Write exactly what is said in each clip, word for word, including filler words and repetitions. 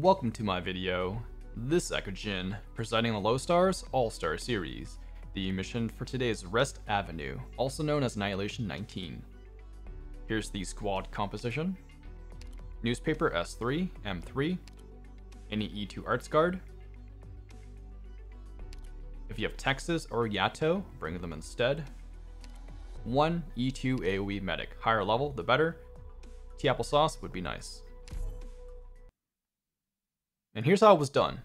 Welcome to my video. This is Eckogen, presiding the Low Stars All-Star Series. The mission for today is Rest Avenue, also known as Annihilation nineteen. Here's the squad composition. Newspaper S three, M three, any E two Arts Guard. If you have Texas or Yato, bring them instead. One E two AoE medic, higher level the better. Tea applesauce would be nice. And here's how it was done.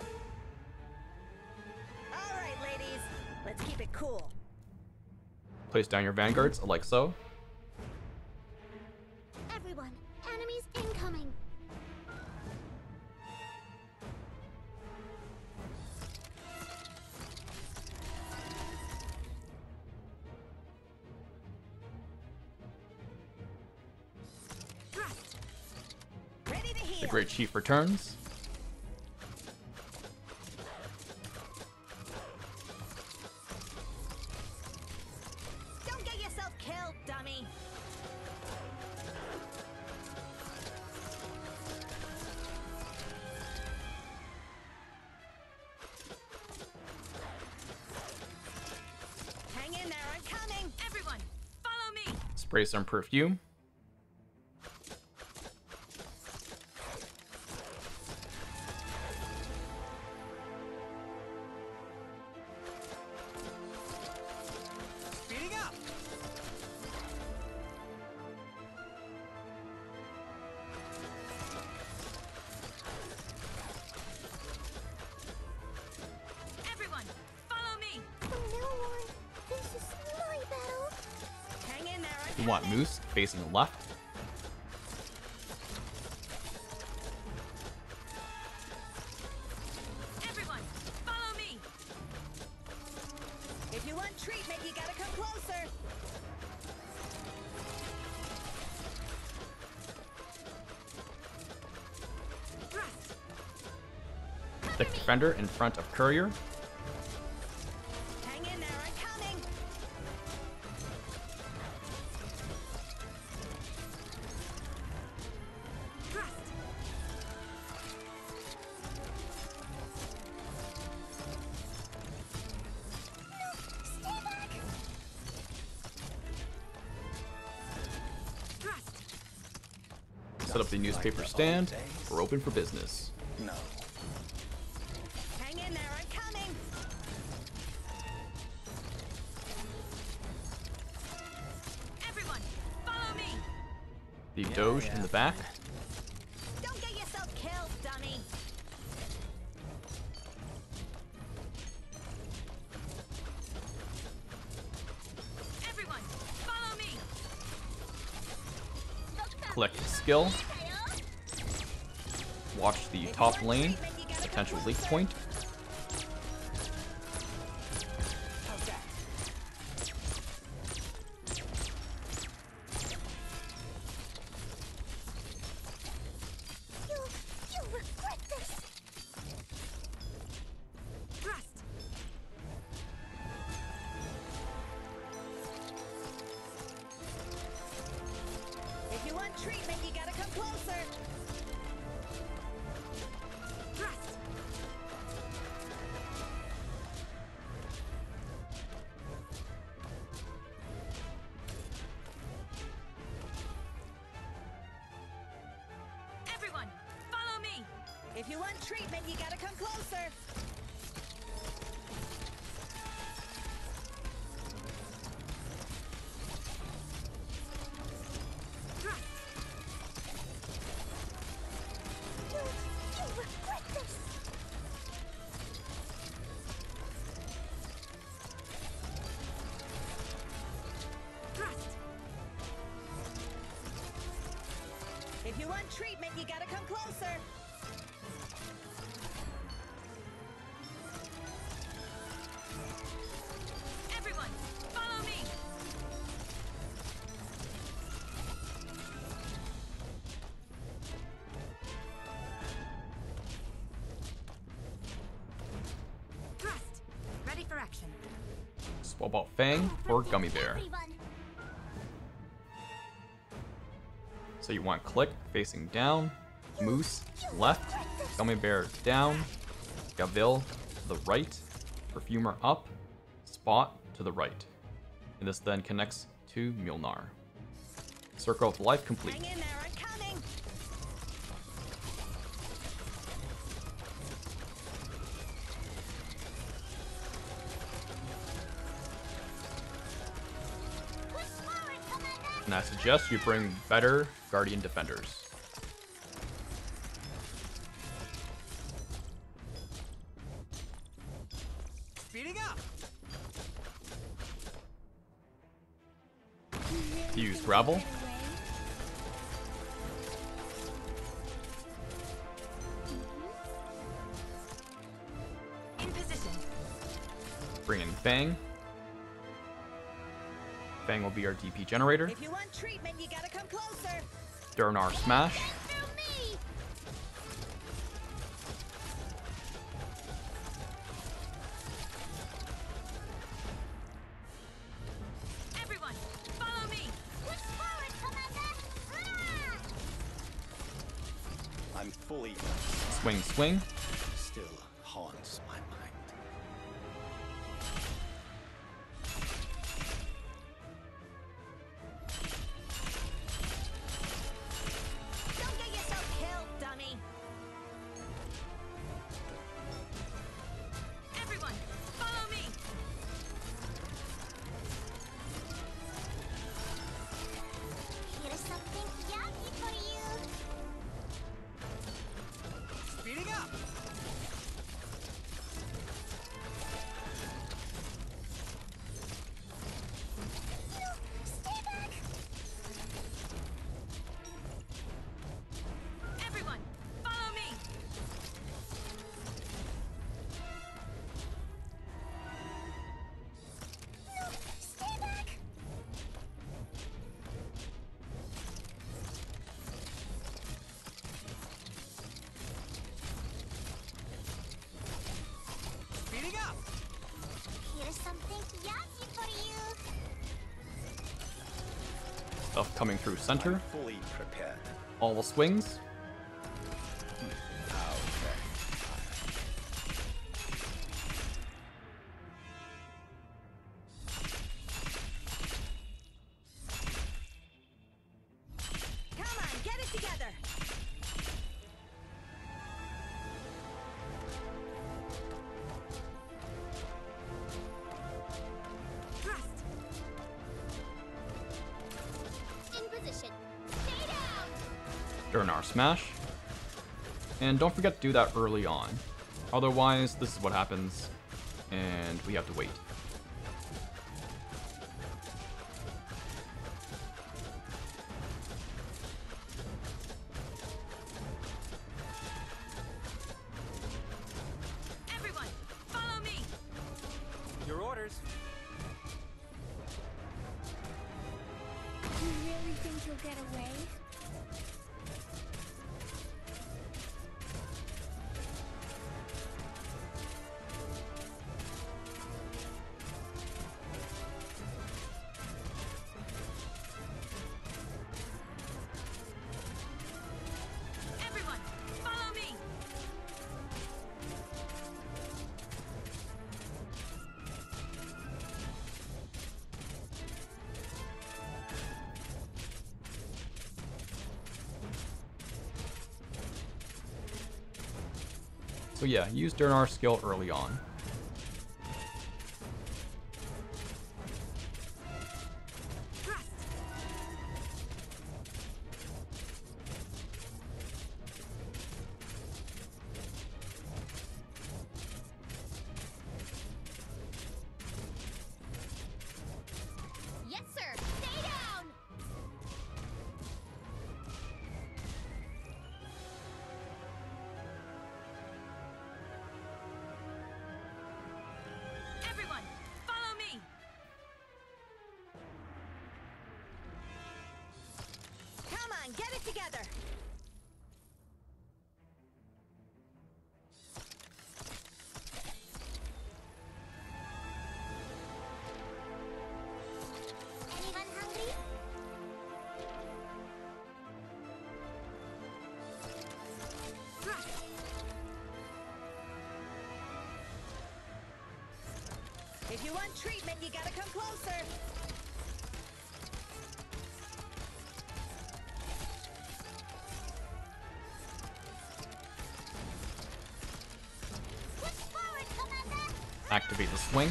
All right, ladies, let's keep it cool. Place down your vanguards like so. Everyone, enemies incoming. The Great Chief returns. Don't get yourself killed, dummy. Hang in there, I'm coming. Everyone, follow me. Spray some perfume. You want Moose facing left. Everyone, follow me. If you want treatment, you gotta come closer. The defender in front of Courier. Set up the newspaper stand. We're open for business. No. Hang in there, I'm coming. Everyone, follow me. The yeah, Doge yeah. in the back. Don't get yourself killed, dummy. Everyone, follow me. Click skill. Watch the top lane, potential leak point. Treatment, you gotta come closer. Trust. Everyone, follow me. If you want treatment, you gotta come closer. If you want treatment, you gotta come closer. Everyone, follow me. Thrust. Ready for action. Swap out Fang or Gummy Bear. Everyone. So you want Click facing down, Moose left, Gummy Bear down, Gavil to the right, Perfumer up, Spot to the right. And this then connects to Mlynar. Circle of Life complete. Hang in there, I'm coming. And I suggest you bring better Guardian Defenders. Speeding up. Use Gravel. Bring in Fang. Fang will be our D P generator. If you want treatment, you gotta come closer. Durnar Smash. Everyone, follow me. Push forward, Commander. I'm fully. Swing, swing. Still haunts my mind. Stuff coming through center. I'm fully prepared. All the swings. Come on, get it together. Durnar Smash. And don't forget to do that early on. Otherwise, this is what happens, and we have to wait. Everyone, follow me. Your orders. You really think you'll get away? So yeah, use Durnar's skill early on. Get it together. Anyone hungry? want treatment, you gotta come closer. Activate the swing.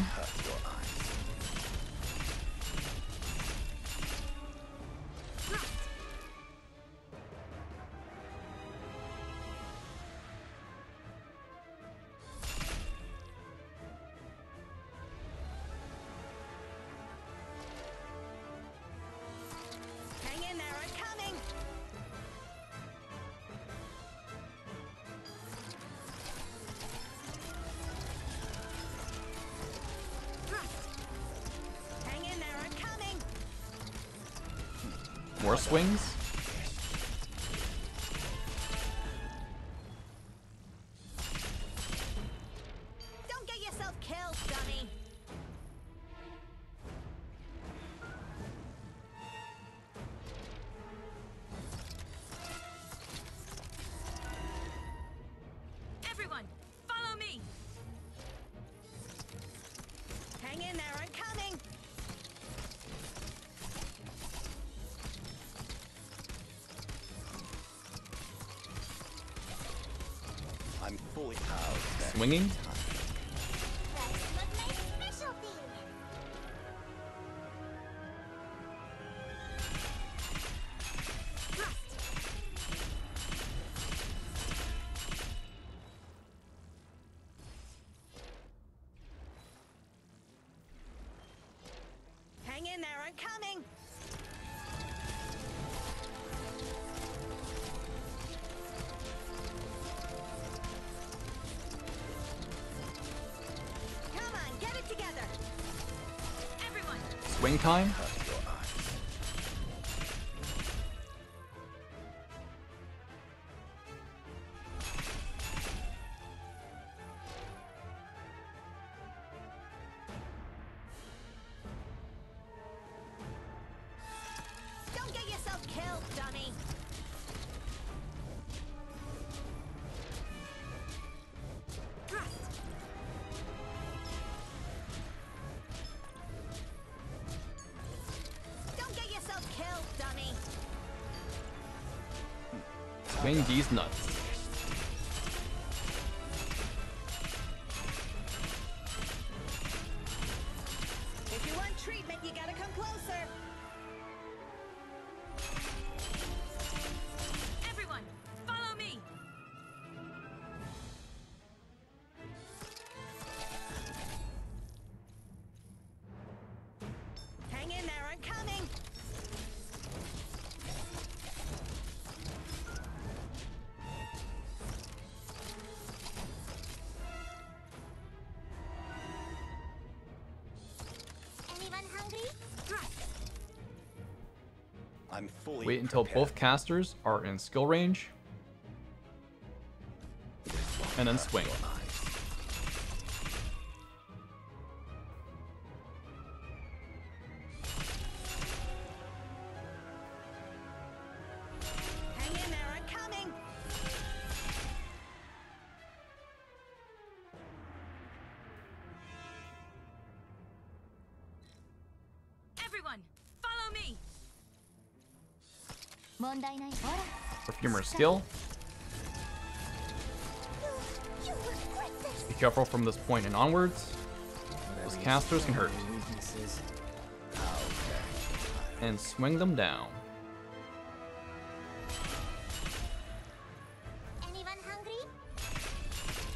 More swings. Don't get yourself killed, dummy. Everyone, follow me. Hang in there, I'm coming. Swinging. Hang in there, I'm coming. Swing time. Don't get yourself killed, dummy. Swing these nuts. If you want treatment, you gotta come closer. Everyone, follow me. Hang in there, I'm coming. I'm fully Wait until prepared. Both casters are in skill range, and then swing. Everyone, follow me. Perfumer skill. Be careful from this point and onwards. Those casters can hurt. And swing them down.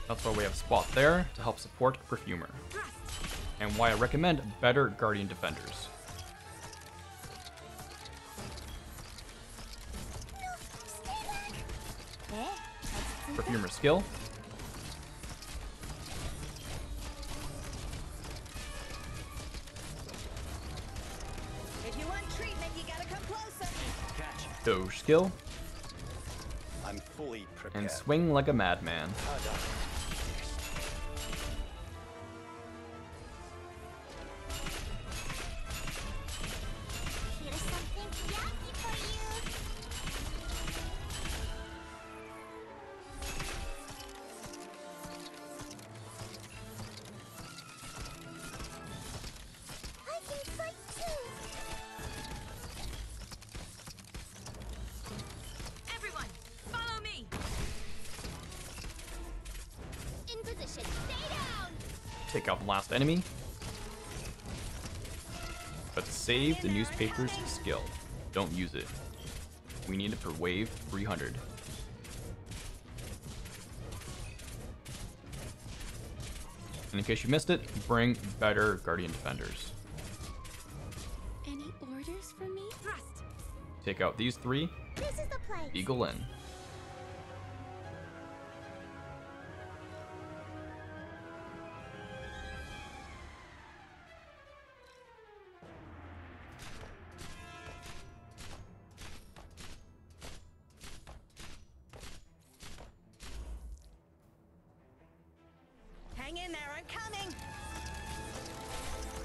That's why we have Spot there, to help support Perfumer. And why I recommend better Guardian Defenders. Perfumer skill. If you want treatment, you gotta come closer. Catch. Doge skill. I'm fully prepared. And swing like a madman. take out last enemy. But save the newspaper's skill. Don't use it. We need it for wave three hundred. And in case you missed it, bring better Guardian Defenders. Any orders from me? Rust. Take out these three. This is the place. Eagle in.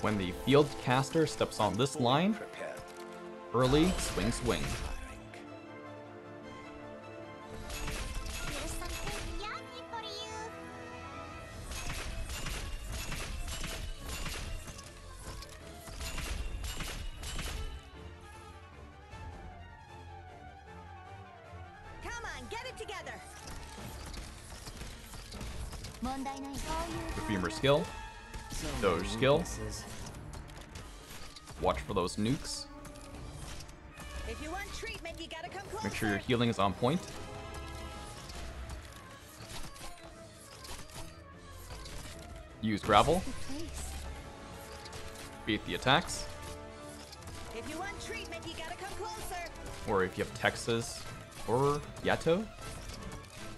When the field caster steps on this line, early swing swing. Come on, get it together. The femur skill. Doge skill. Watch for those nukes. If you want treatment, you gotta come closer. Make sure your healing is on point. Use gravel. Beat the attacks. If you want treatment, you gotta come closer. Or if you have Texas or Yato,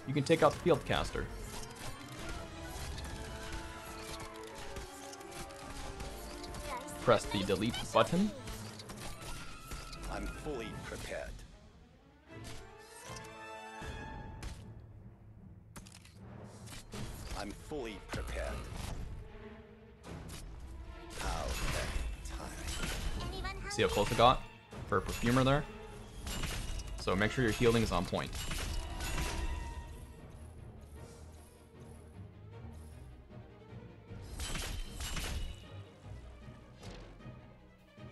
you can take out the field caster. Press the delete button. I'm fully prepared. I'm fully prepared. How time. See how close I got for a perfumer there? So make sure your healing is on point.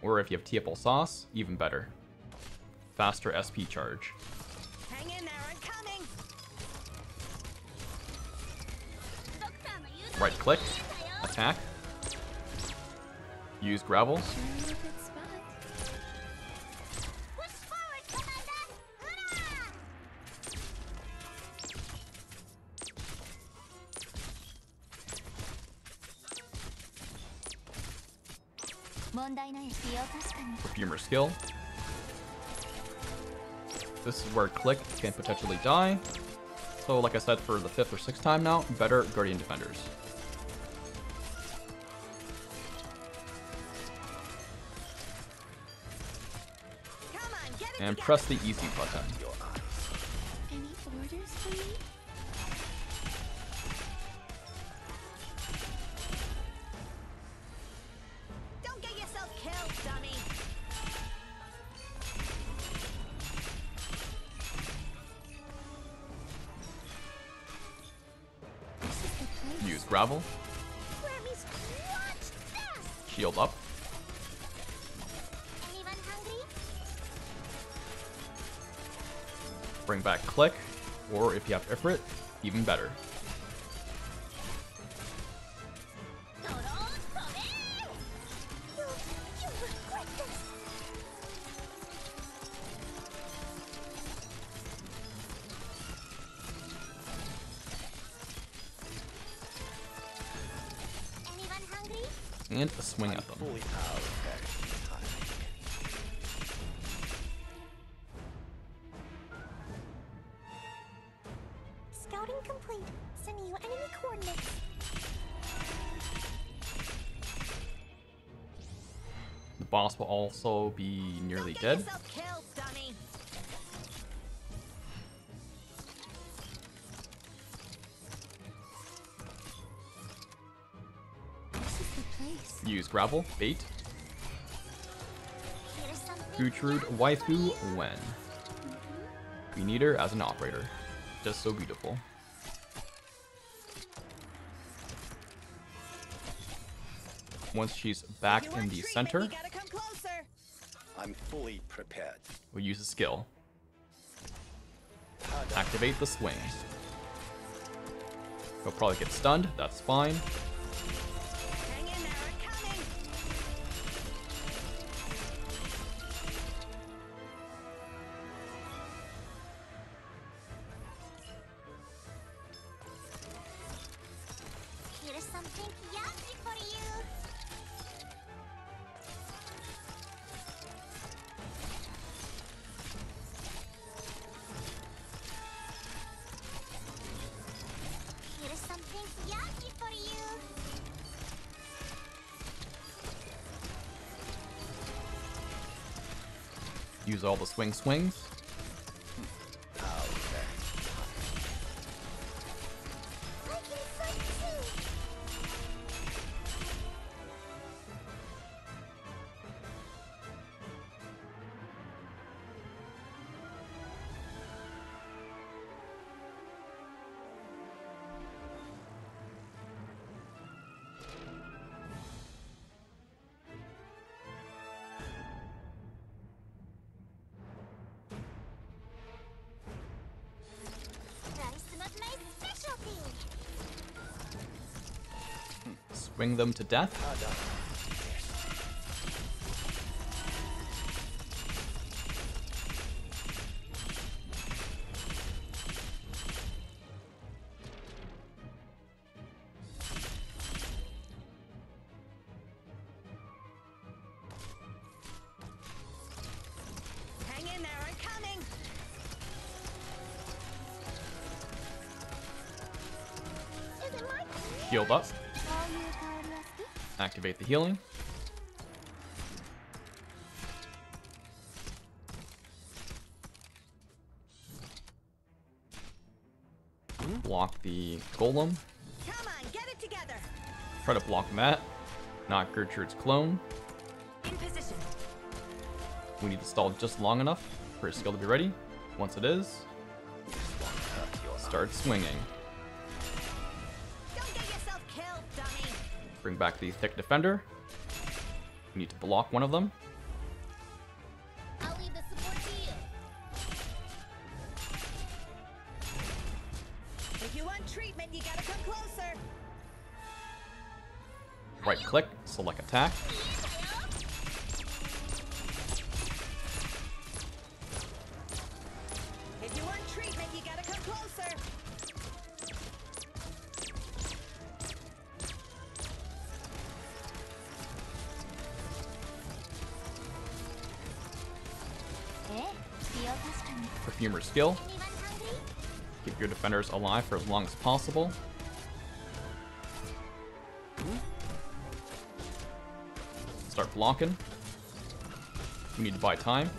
Or if you have T F L sauce, even better. Faster S P charge. Hang in there, I'm coming. Right click, attack, use gravel. Perfumer skill. This is where click can potentially die. So like I said for the fifth or sixth time now, better Guardian Defenders. Come on, get it and together. Press the easy button. Any orders for me? Gravel. Shield up. Bring back click, or if you have Ifrit, even better. And a swing at them. Scouting complete. Send you enemy coordinates. The boss will also be nearly dead. Use gravel, bait, Gertrude waifu when. We need her as an operator. Just so beautiful. Once she's back in the center, I'm fully prepared. We'll use a skill. Activate the swing. You'll probably get stunned, that's fine. use all the swing swings. Bring them to death. Hang in there, I'm coming. Healed up. Activate the healing. Block the golem. Come on, get it together. Try to block that. Not Gertrude's clone. In position. We need to stall just long enough for his skill to be ready. Once it is, start swinging. Bring back the thick defender. We need to block one of them. I'll leave the support to you. If you want treatment, you gotta come closer. Right click, select attack. If you want treatment, you gotta come closer. Perfumer skill. Keep your defenders alive for as long as possible. Start blocking. We need to buy time.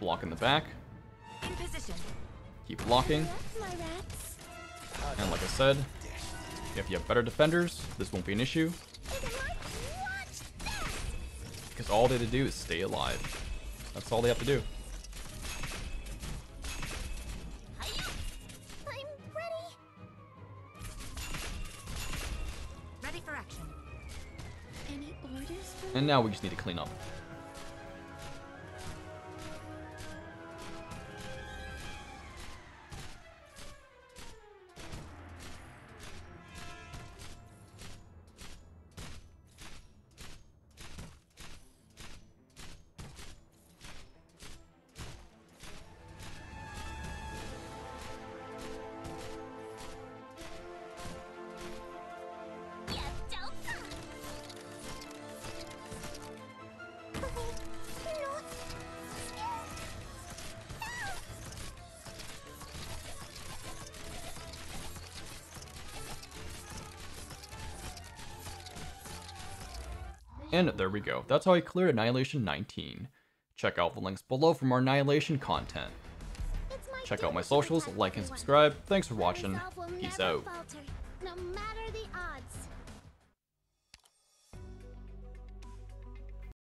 Block in the back. Keep blocking. And like I said, if you have better defenders, this won't be an issue. Because all they have to do is stay alive. That's all they have to do. I'm ready. Ready for action. Any orders? And now we just need to clean up. And there we go. That's how I cleared Annihilation nineteen. Check out the links below for more Annihilation content. Check out my socials, like and subscribe. Thanks for watching. Peace out.